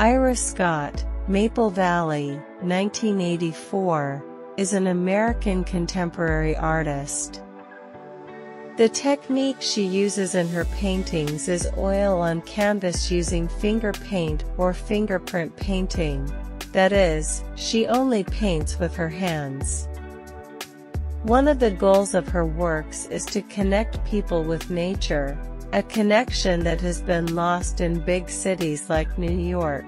Iris Scott, Maple Valley, 1984, is an American contemporary artist. The technique she uses in her paintings is oil on canvas using finger paint or fingerprint painting. That is, she only paints with her hands. One of the goals of her works is to connect people with nature, a connection that has been lost in big cities like New York.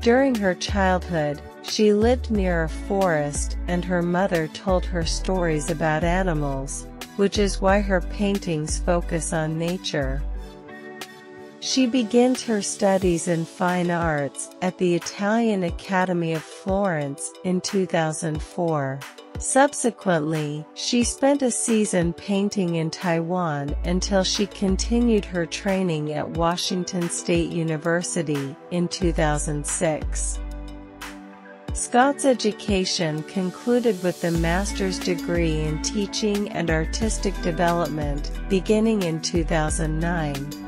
During her childhood, she lived near a forest and her mother told her stories about animals, which is why her paintings focus on nature. She begins her studies in fine arts at the Italian Academy of Florence in 2004. Subsequently, she spent a season painting in Taiwan until she continued her training at Washington State University in 2006. Scott's education concluded with the master's degree in teaching and artistic development, beginning in 2009.